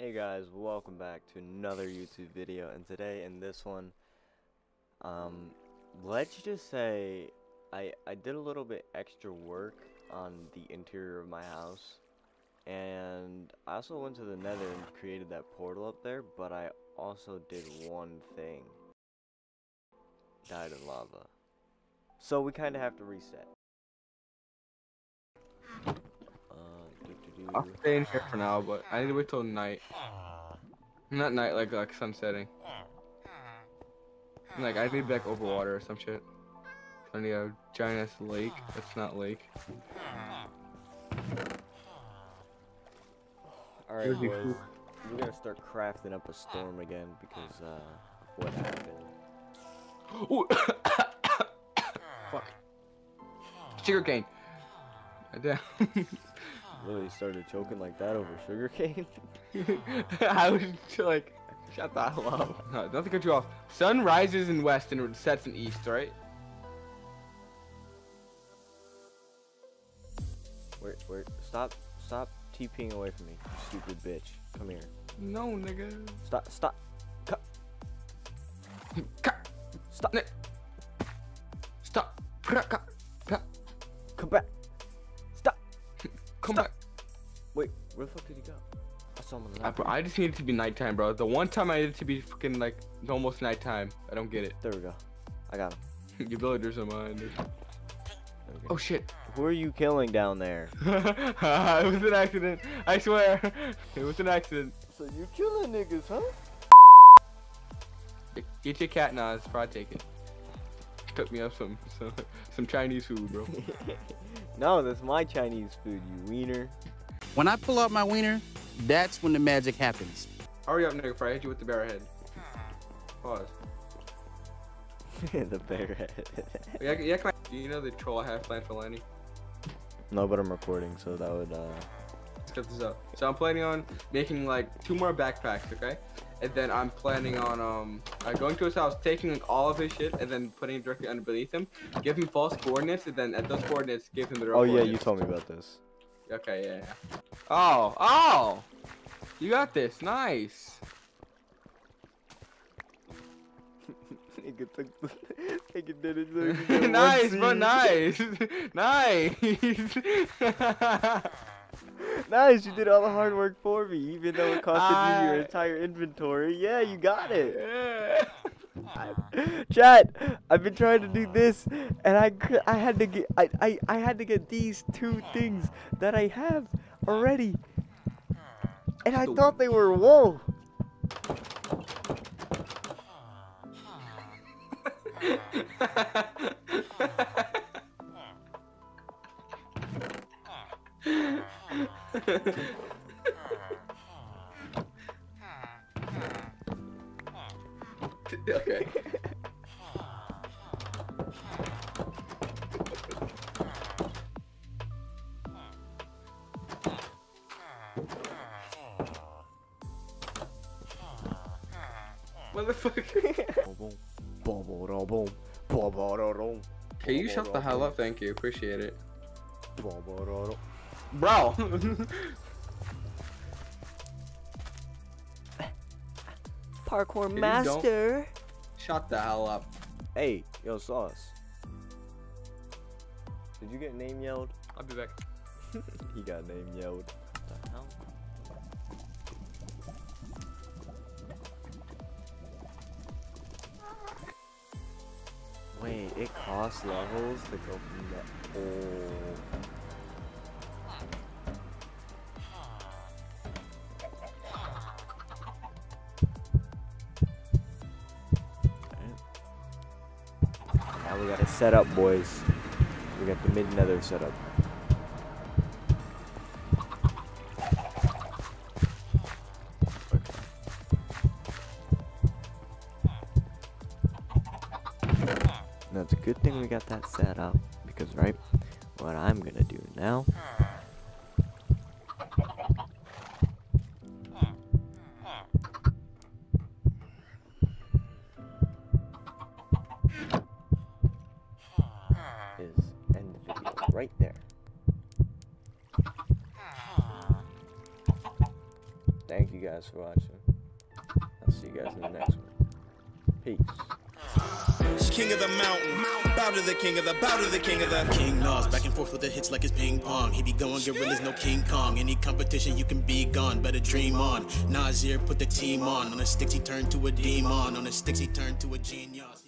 Hey guys, welcome back to another YouTube video, and today in this one, let's just say I did a little bit extra work on the interior of my house, and I also went to the Nether and created that portal up there, but I also did one thing. Died in lava. So we kind of have to reset. I'll stay in here for now, but I need to wait till night. Not night, like sunsetting. Like I need back over water or some shit. I need a giant ass lake. That's not lake. Alright, boys. We're gonna start crafting up a storm again because what happened? Fuck. Sugarcane. I damn. Really started choking like that over sugarcane. I was like, shut the hell up. No, nothing cut you off. Sun rises in west and sets in east, right? Wait, stop TPing away from me, you stupid bitch. Come here. No, nigga. Stop. Cut. Stop. Come back. Come back. Wait, where the fuck did he go? I saw him on the night. I just needed to be nighttime, bro. The one time I needed to be fucking like almost nighttime. I don't get it. There we go. I got him. Your villagers are mine. Oh shit. Who are you killing down there? It was an accident. I swear. It was an accident. So you're killing niggas, huh? Get your cat Nas before I take it. Cook me up some Chinese food, bro. No, that's my Chinese food, you wiener. When I pull out my wiener, that's when the magic happens. Hurry up, nigga, before I hit you with the bear head. Pause. The bear head. Yeah, do you know the troll I have planned for Lenny? No, but I'm recording, so that would, Let's cut this up. So I'm planning on making, like, 2 more backpacks, okay? And then I'm planning on, going to his house, taking like, all of his shit, and then putting it directly underneath him, give him false coordinates, and then at those coordinates, give him the real coordinates. Oh yeah, you told me about this. Okay, yeah. Oh! You got this, nice! Nice, bro, nice! Nice! Nice, you did all the hard work for me, even though it costed you your entire inventory. Yeah, you got it. Yeah. Chat, I've been trying to do this, and I had to get these 2 things that I have already, and I thought they were wool. Okay. Motherfucker. Can you shut the hell up? Thank you. Appreciate it. Bro. Parkour master. Shut the hell up. Hey, yo, Sauce. Did you get name yelled? I'll be back. He got name yelled. What the hell? Wait, it costs levels to go through that hole. We got it set up, boys. We got the mid-nether set up. Okay. Now it's a good thing we got that set up because, right, what I'm gonna do now. Right there. Thank Thank you guys for watching. I'll see you guys in the next one. Peace. King of the mountain. Bow to the king of the, bow to the king of the. King Nas, back and forth with the hits like it's ping pong. He be going gorillas, no King Kong. Any competition, you can be gone. Better dream on. Nasir put the team on. On the sticks, he turned to a demon. On the sticks, he turned to a genius.